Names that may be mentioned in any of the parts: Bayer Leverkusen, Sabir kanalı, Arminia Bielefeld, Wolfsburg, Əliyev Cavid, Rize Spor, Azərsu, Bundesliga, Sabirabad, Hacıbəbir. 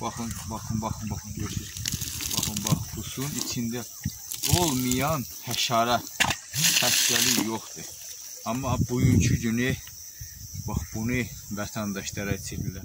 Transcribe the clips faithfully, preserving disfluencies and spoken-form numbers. Bakın, bakın, bakın, bakın, görürsünüz. Bakın, bak, qusun içinde olmayan həşara, xəstəlik yoxdur. Amma bugünkü günü, bax, bunu vətəndaşlara içirlər.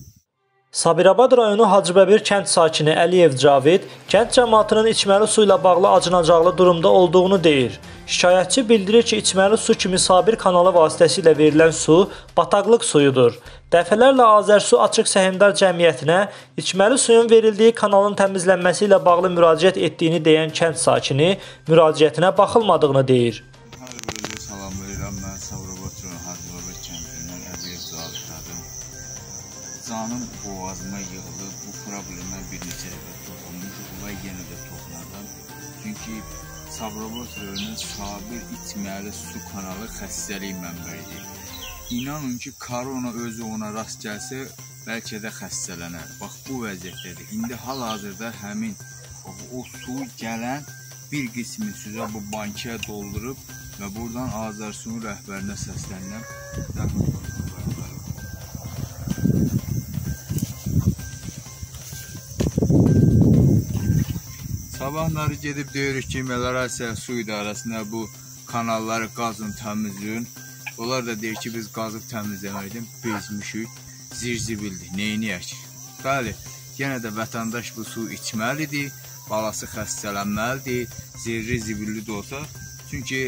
Sabirabad rayonu Hacıbəbir kənd sakini Əliyev Cavid kənd cəmaatının içməli su ilə bağlı acınacaqlı durumda olduğunu deyir. Şikayətçi bildirir ki, içməli su kimi Sabir kanalı vasitəsilə verilən su bataqlıq suyudur. Dəfələrlə Azərsu Açıq Səhmdar Cəmiyyətinə içməli suyun verildiyi kanalın təmizlənməsi ilə bağlı müraciət etdiyini deyən kənd sakini müraciətinə baxılmadığını deyir. Hər bölümdə salam verirəm, mən Sabirabad rayonu Hacıbəbir kəndindən Əliyev Cavidəm. Canım boğazıma yığılır, bu problemə bir neçə dəfə toxunmuşuq və yenə də toxunadan. Çünki Sabirabad rayonunun Sabir içməli su kanalı xəstəlik mənbəyidir. İnanın ki, korona özü ona rast gəlsə, bəlkə də xəstələnər. Bax, bu vəziyyətdədir. İndi hal-hazırda həmin o su gələn bir qismi sizə bu bankaya doldurub və buradan Azərsu'nun rəhbərinə səslənilən rəhbərlər. Sabahları gedib deyirik ki, meliorasiya su idarəsinə bu kanalları qazın, təmizləyin. Onlar da deyir ki, biz qazıb təmizləməkdən bezmişik, zirzibildik, neyniyək? Bəli, yenə də vətəndaş bu su içməlidir, balası xəstələnməlidir, zirri zibilli də olsa. Çünki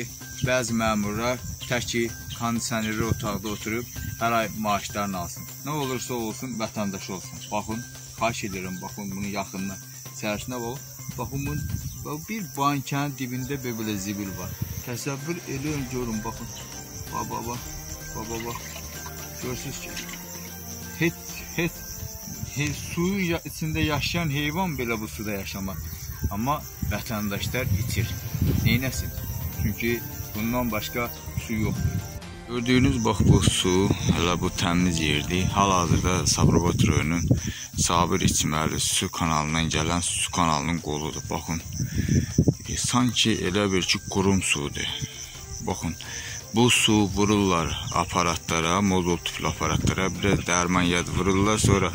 bəzi məmurlar təki kondisionerli otaqda oturub hər ay maaşlarını alsın. Nə olursa olsun, vətəndaş olsun. Baxın, xahiş edirəm, baxın, bunu yaxından sərsinə olun. Baxın, bir bankanın dibində belə zibil var. Təsəvvür eləyin, görün, baxın. Bax, bax, bax, bax, bax. Görsünüz ki, heç, heç, heç suyu içində yaşayan heyvan belə bu suda yaşamaz. Amma vətəndaşlar içir. Neynəsin? Çünki bundan başqa su yoxdur. Gördüyünüz, bax, bu su, hələ bu təmiz yerdir. Hal-hazırda Sabirabad rayonunun Sabir içməli su kanalından gələn su kanalının qoludur. Baxın, e, sanki elə bir ki, qurum sudur. Baxın, bu su vururlar aparatlara, modul tipli aparatlara, bir də dərman yad vururlar. Sonra,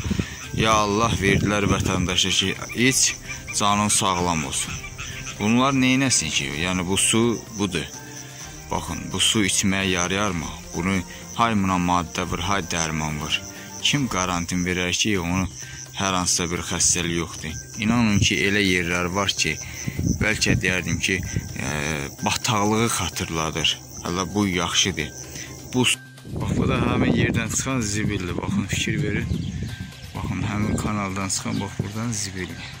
ya Allah, verdilər vətəndaşa ki, iç, canın sağlam olsun. Bunlar neynəsin ki? Yəni, bu su budur. Baxın, bu su içməyə yarayar mı? Bunu hay buna maddə vur, hay dərman vur. Kim qarantin verər ki, onu hər hansısa bir xəstəlik yoxdur. İnanın ki, elə yerlər var ki, bəlkə deyərdim ki, e, bataqlığı xatırladır. Hələ bu yaxşıdır. Bu, bax, bu da həmin yerdən çıxan zibildir. Baxın, fikir verin. Baxın, həmin kanaldan çıxan, bax, buradan zibildir.